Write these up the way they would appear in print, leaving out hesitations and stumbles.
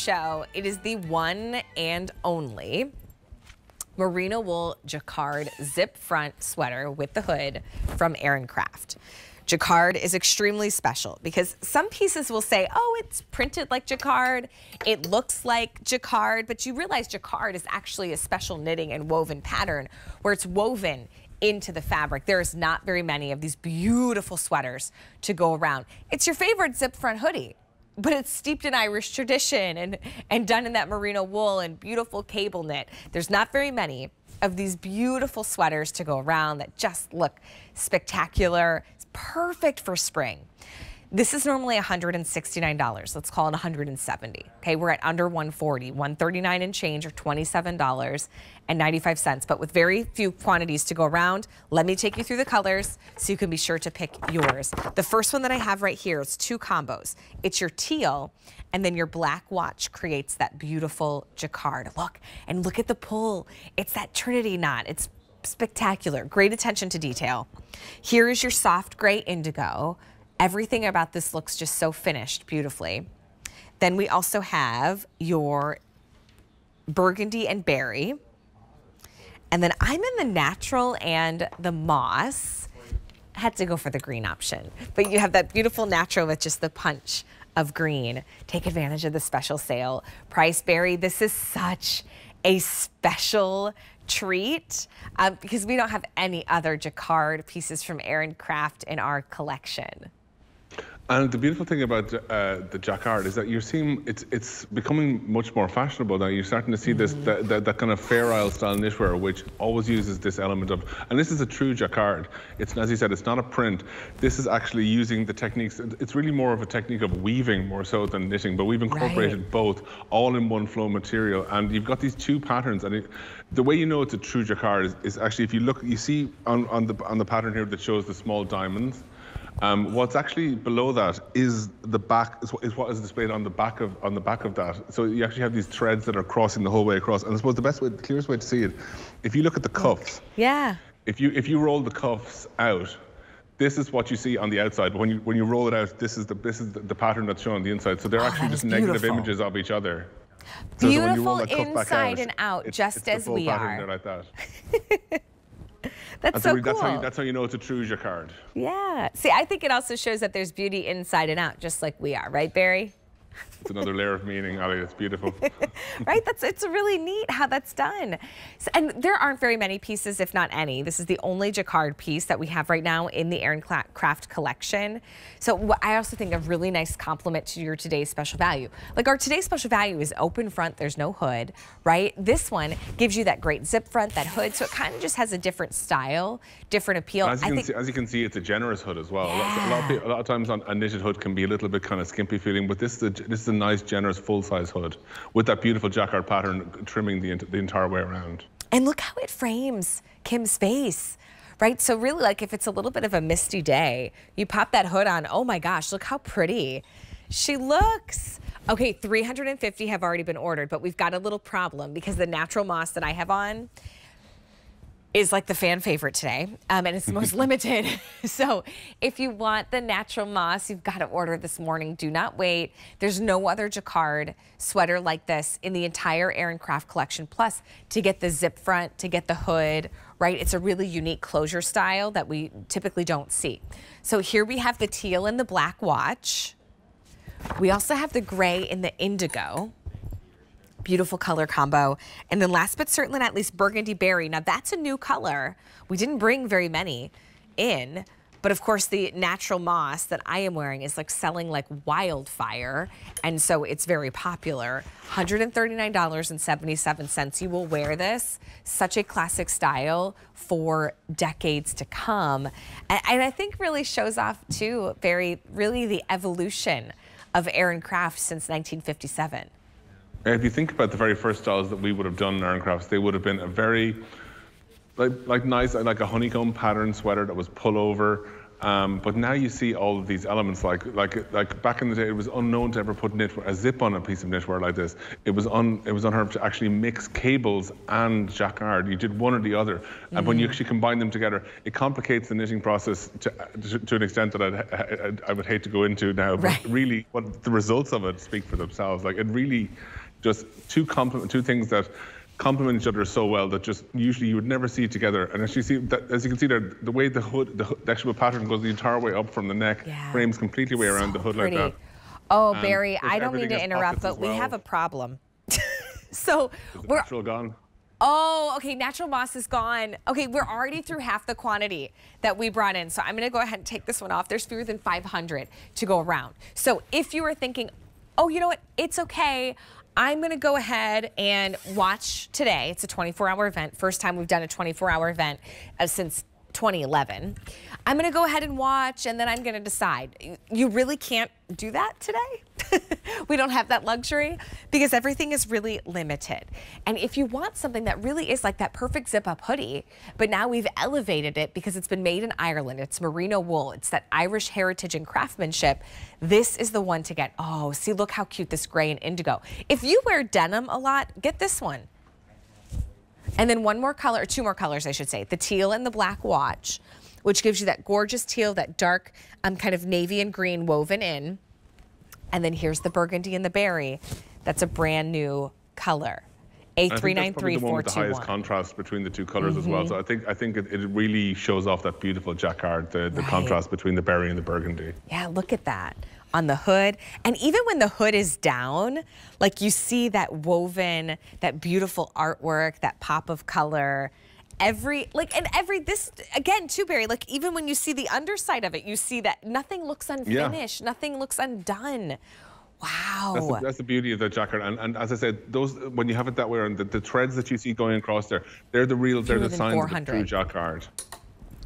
show. It is the one and only merino wool jacquard zip front sweater with the hood from Aran Craft. Jacquard is extremely special because some pieces will say, oh, it's printed like jacquard, it looks like jacquard, but you realize jacquard is actually a special knitting and woven pattern where it's woven into the fabric. There is not very many of these beautiful sweaters to go around. It's your favorite zip front hoodie, but it's steeped in Irish tradition and done in that merino wool and beautiful cable knit. There's not very many of these beautiful sweaters to go around that just look spectacular. Perfect for spring. This is normally $169. Let's call it $170. Okay, we're at under $140, $139 and change, or $27.95. But with very few quantities to go around, let me take you through the colors so you can be sure to pick yours. The first one that I have right here is two combos. It's your teal, and then your black watch creates that beautiful jacquard. Look, and look at the pull. It's that Trinity knot. It's spectacular. Great attention to detail. Here is your soft gray indigo. Everything about this looks just so finished beautifully. Then we also have your burgundy and berry. And then I'm in the natural and the moss. I had to go for the green option. But you have that beautiful natural with just the punch of green. Take advantage of the special sale. Price berry, this is such a special treat because we don't have any other jacquard pieces from Aran Craft in our collection. And the beautiful thing about the jacquard is that you're seeing it's becoming much more fashionable now. You're starting to see this that kind of Fair Isle style knitwear, which always uses this element of, and this is a true jacquard. It's, as you said, it's not a print. This is actually using the techniques. It's really more of a technique of weaving more so than knitting, but we've incorporated both all in one flow material. And you've got these two patterns, and the way you know it's a true jacquard is actually if you look, you see on the pattern here that shows the small diamonds. What's actually below that is the back, is what is displayed on the back of that. So you actually have these threads that are crossing the whole way across. And I suppose the best way, the clearest way to see it, if you look at the cuffs. Yeah. If you roll the cuffs out, this is what you see on the outside. But when you roll it out, this is the pattern that's shown on the inside. So they're actually just negative images of each other. So beautiful inside and out, just as we are. Like that. That's so cool. That's how you know it's a true jacquard. Yeah. See, I think it also shows that there's beauty inside and out, just like we are, right, Barry? It's another layer of meaning, Ali. It's beautiful. Right? It's really neat how that's done. So, and there aren't very many pieces, if not any. This is the only jacquard piece that we have right now in the Aran Craft collection. So I also think a really nice compliment to your today's special value. Like our today's special value is open front, there's no hood, right? This one gives you that great zip front, that hood, so it kind of just has a different style, different appeal. As you can see, it's a generous hood as well. Yeah. A lot of times a knitted hood can be a little bit kind of skimpy feeling, but this is a nice, generous, full-size hood with that beautiful jacquard pattern trimming the entire way around. And look how it frames Kim's face, right? So really, like, if it's a little bit of a misty day, you pop that hood on, oh my gosh, look how pretty she looks. Okay, 350 have already been ordered, but we've got a little problem because the natural moss that I have on is like the fan favorite today, and it's the most limited. So if you want the natural moss, you've got to order this morning. Do not wait. There's no other jacquard sweater like this in the entire Aran Craft collection. Plus, to get the zip front, to get the hood, right? It's a really unique closure style that we typically don't see. So here we have the teal and the black watch. We also have the gray and the indigo. Beautiful color combo. And then last but certainly not least, burgundy berry. Now that's a new color. We didn't bring very many in, but of course the natural moss that I am wearing is like selling like wildfire. And so it's very popular. $139.77. You will wear this, such a classic style for decades to come. And I think really shows off too, Barry, really the evolution of Aran Craft since 1957. If you think about the very first styles that we would have done in Aran Crafts, they would have been a very, like nice, like a honeycomb pattern sweater that was pullover, But now you see all of these elements, like back in the day, it was unknown to ever put a zip on a piece of knitwear like this. It was unheard to actually mix cables and jacquard. You did one or the other, and when you actually combine them together, it complicates the knitting process to an extent that I would hate to go into now. But really, what the results of it speak for themselves. Like it really, just two things that complement each other so well that just usually you would never see it together. And as you see, as you can see there, the way the actual pattern goes the entire way up from the neck, frames completely way around the hood like that. Oh, and Barry, I don't mean to interrupt, but we have a problem. So we're natural gone. Oh, okay, natural moss is gone. Okay, we're already through half the quantity that we brought in. So I'm gonna go ahead and take this one off. There's fewer than 500 to go around. So if you are thinking, oh, you know what, it's okay, I'm gonna go ahead and watch today. It's a 24-hour event. First time we've done a 24-hour event since 2011. I'm gonna go ahead and watch, and then I'm gonna decide. You really can't do that today. We don't have that luxury because everything is really limited. And if you want something that really is like that perfect zip-up hoodie, but now we've elevated it because it's been made in Ireland, it's merino wool, it's that Irish heritage and craftsmanship, this is the one to get. Oh, see, look how cute this gray and indigo. If you wear denim a lot, get this one. And then one more color, or two more colors, I should say, the teal and the black watch, which gives you that gorgeous teal, that dark kind of navy and green woven in. And then here's the burgundy and the berry. That's a brand new color. A393421. The highest contrast between the two colors as well. So I think it really shows off that beautiful jacquard, the contrast between the berry and the burgundy. Yeah, look at that on the hood. And even when the hood is down, like you see that woven, that beautiful artwork, that pop of color. This again too, Barry, like even when you see the underside of it, you see that nothing looks unfinished, nothing looks undone. Wow. That's the beauty of the jacquard. And as I said, those, when you have it that way, and the threads that you see going across there, they're the real, they're the signs of the true jacquard.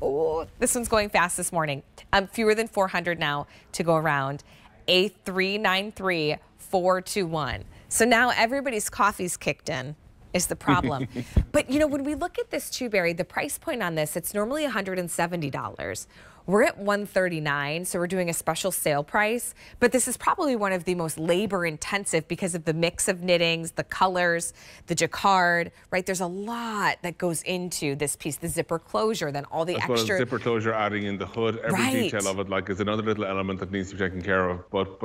Oh, this one's going fast this morning. Fewer than 400 now to go around. A393421. So now everybody's coffee's kicked in is the problem. But you know, when we look at this too, Barry, the price point on this, it's normally $170. We're at $139, so we're doing a special sale price, but this is probably one of the most labor intensive because of the mix of knittings, the colors, the jacquard, right? There's a lot that goes into this piece, the zipper closure, then all the extra. The zipper closure, adding in the hood, every detail of it, like is another little element that needs to be taken care of, but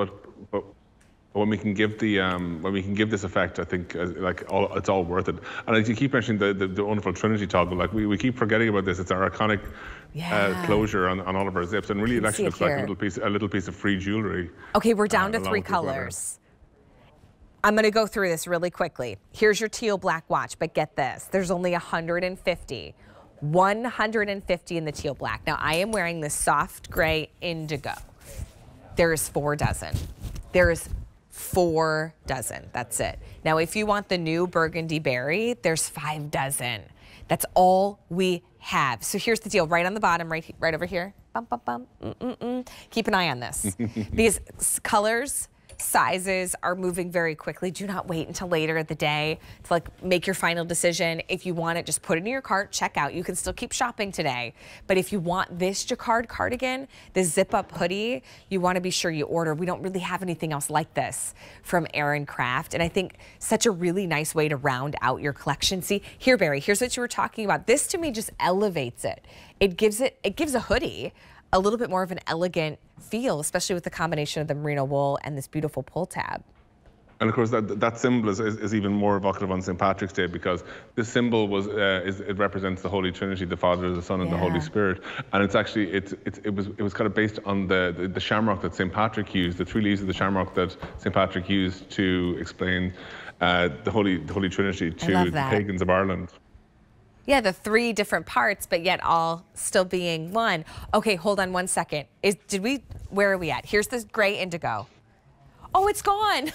when we can give the when we can give this effect, I think it's all worth it. And as you keep mentioning the wonderful Trinity toggle, like we keep forgetting about this. It's our iconic closure on all of our zips, and really it actually looks like a little piece of free jewelry. Okay, we're down to three colors. I'm going to go through this really quickly. Here's your teal black watch, but get this: there's only 150 in the teal black. Now I am wearing this soft gray indigo. There is 4 dozen. There is 4 dozen, that's it. Now, if you want the new burgundy berry, there's 5 dozen. That's all we have. So here's the deal, right on the bottom, right over here. Bump, bump, bump, Keep an eye on this. These colors, sizes are moving very quickly. Do not wait until later in the day to like make your final decision. If you want it, just put it in your cart, check out. You can still keep shopping today. But if you want this jacquard cardigan, this zip-up hoodie, you want to be sure you order. We don't really have anything else like this from Aran Craft. And I think such a really nice way to round out your collection. See, here, Barry, here's what you were talking about. This to me just elevates it. It gives a hoodie a little bit more of an elegant feel, especially with the combination of the merino wool and this beautiful pull tab. And of course, that symbol is even more evocative on St. Patrick's Day because this symbol it represents the Holy Trinity, the Father, the Son, and the Holy Spirit. And it's actually it was kind of based on the shamrock that St. Patrick used, the 3 leaves of the shamrock that St. Patrick used to explain the Holy Trinity to the pagans of Ireland. Yeah, the 3 different parts, but yet all still being one. Okay, hold on one second. Where are we at? Here's this gray indigo. Oh, it's gone.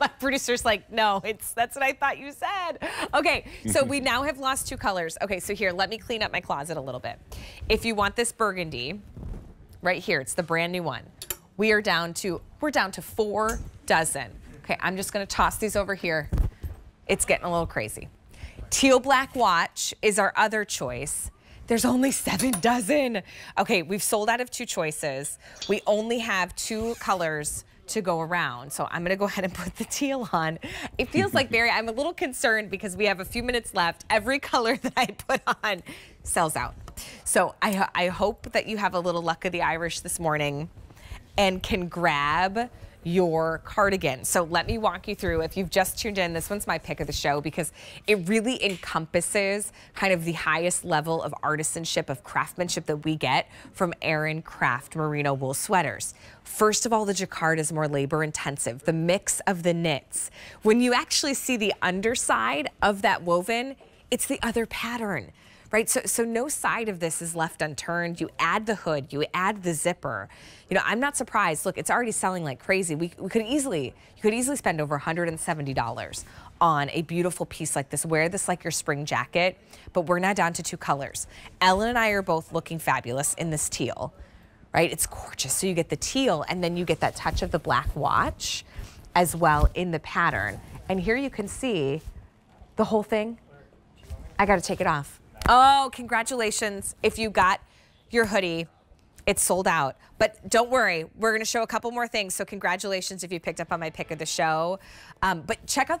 My producer's like, no, that's what I thought you said. Okay, so we now have lost 2 colors. Okay, so here, let me clean up my closet a little bit. If you want this burgundy, right here, it's the brand new one. We're down to 4 dozen. Okay, I'm just gonna toss these over here. It's getting a little crazy. Teal black watch is our other choice. There's only 7 dozen. Okay, we've sold out of 2 choices. We only have 2 colors to go around. So I'm gonna go ahead and put the teal on. It feels like, Mary, I'm a little concerned because we have a few minutes left. Every color that I put on sells out. So I hope that you have a little luck of the Irish this morning and can grab your cardigan. So let me walk you through. If you've just tuned in, this one's my pick of the show because it really encompasses kind of the highest level of artisanship, of craftsmanship that we get from Aran Craft merino wool sweaters. First of all, the jacquard is more labor intensive, the mix of the knits. When you actually see the underside of that woven, it's the other pattern. Right, so no side of this is left unturned. You add the hood, you add the zipper. You know, I'm not surprised. Look, it's already selling like crazy. You could easily spend over $170 on a beautiful piece like this. Wear this like your spring jacket, but we're now down to 2 colors. Ellen and I are both looking fabulous in this teal, right? It's gorgeous. So you get the teal and then you get that touch of the black watch as well in the pattern. And here you can see the whole thing. I gotta take it off. Oh, congratulations. If you got your hoodie, it's sold out. But don't worry, we're going to show a couple more things. So congratulations if you picked up on my pick of the show. But check out the